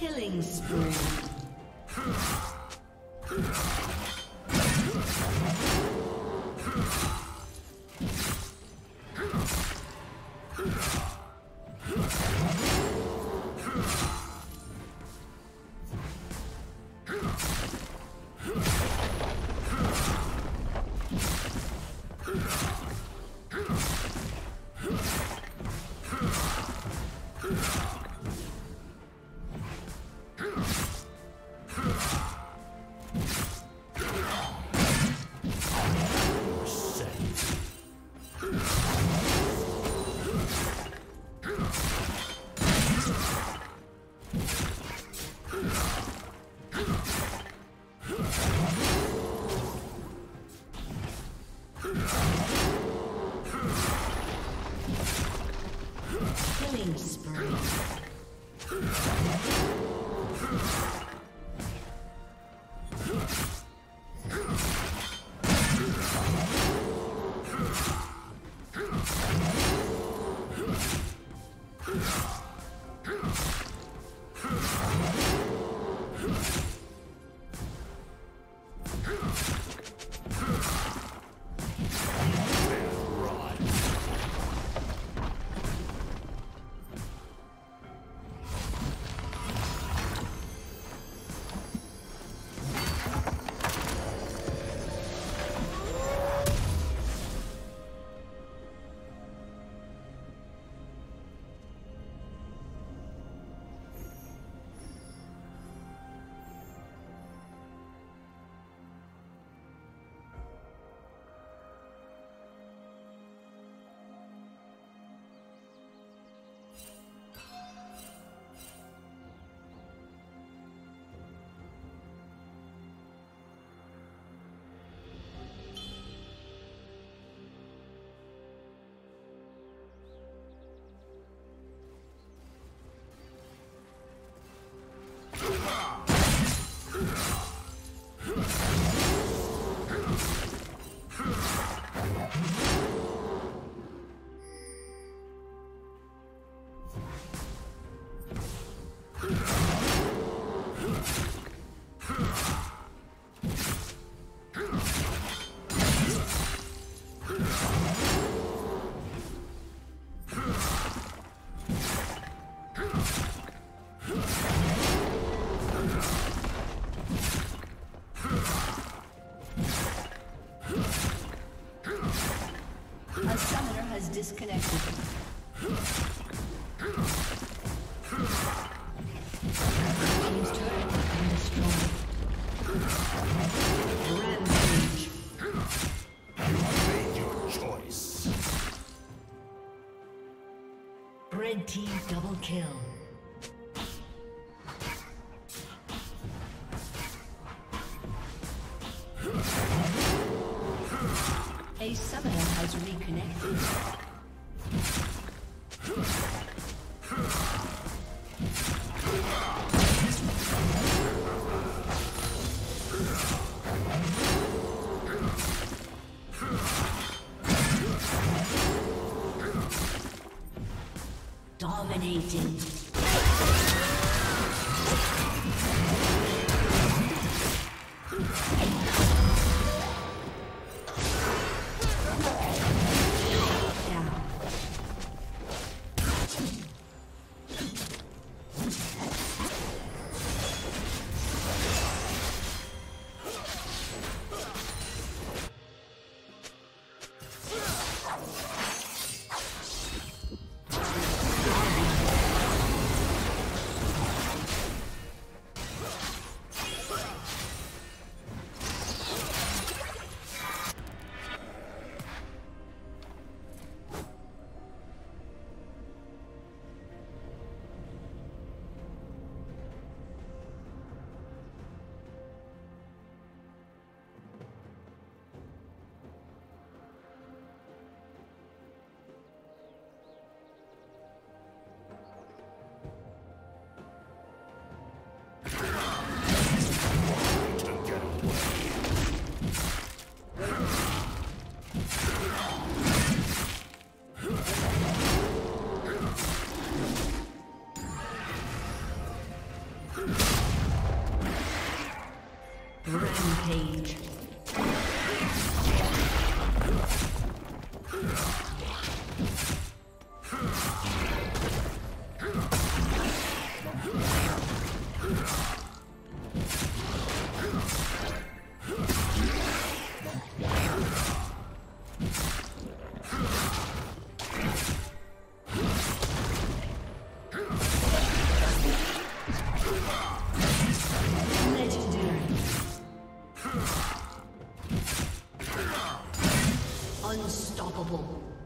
Killing spree. disconnected. Team's turret has been destroyed. Rampage. You have made your choice. Red team double kill. A summoner has reconnected. Rampage. Unstoppable.